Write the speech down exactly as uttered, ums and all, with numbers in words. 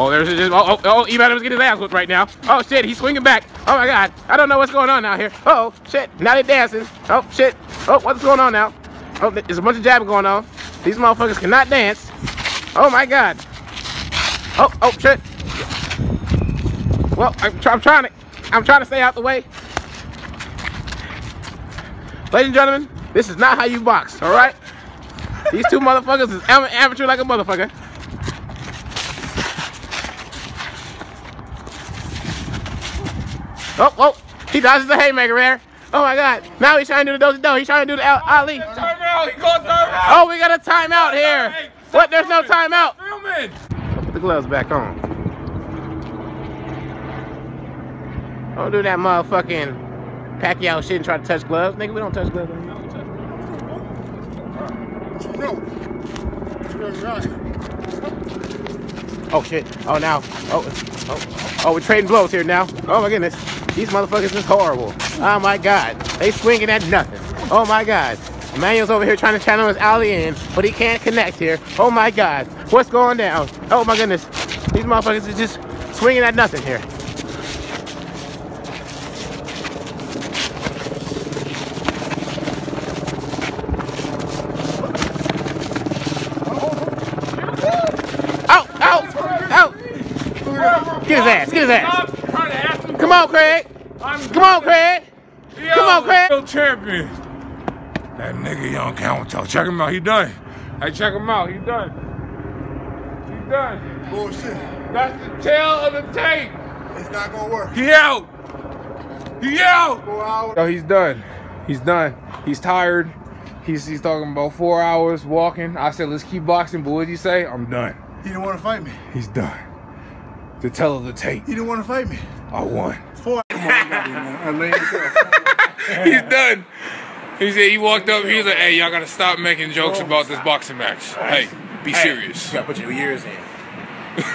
Oh, there's just, oh, oh, oh, E-Man is getting his ass whipped right now. Oh, shit, he's swinging back. Oh, my God. I don't know what's going on out here. Oh, shit, now they're dancing. Oh, shit. Oh, what's going on now? Oh, there's a bunch of jabbing going on. These motherfuckers cannot dance. Oh, my God. Oh, oh, shit. Well, I'm, try, I'm trying to, I'm trying to stay out the way. Ladies and gentlemen, this is not how you box, all right? These two motherfuckers is am amateur like a motherfucker. Oh, oh, he dodges the haymaker there. Oh my God, now he's trying to do the dozy-do. He's trying to do the Al Ali. He timeout. He called timeout. Oh, we got a timeout here. Hey, what, there's no timeout. Put the gloves back on. Don't do that motherfucking Pacquiao shit and try to touch gloves. Nigga, we don't touch gloves anymore. Oh shit! Oh now! Oh, oh, oh! We're trading blows here now. Oh my goodness! These motherfuckers is horrible. Oh my God! They swinging at nothing. Oh my God! Emmanuel's over here trying to channel his alley in, but he can't connect here. Oh my God! What's going down? Oh my goodness! These motherfuckers is just swinging at nothing here. Get his ass, get his ass. Come on, Craig. Come on, Craig. Come on, Craig. Yo, champion. That nigga, you don't count. Check him out. He done. Hey, check him out. He done. He done. Bullshit. That's the tail of the tape. It's not gonna work. He out. He out. Four hours. Yo, he's done. He's done. He's tired. He's he's talking about four hours walking. I said, let's keep boxing, but what did you say? I'm done. He didn't want to fight me. He's done. The tell of the tape. You didn't want to fight me. I won. Four. He's done. He said he walked up. He was like, "Hey, y'all gotta stop making jokes about this boxing match. Hey, be serious. You gotta put your years in."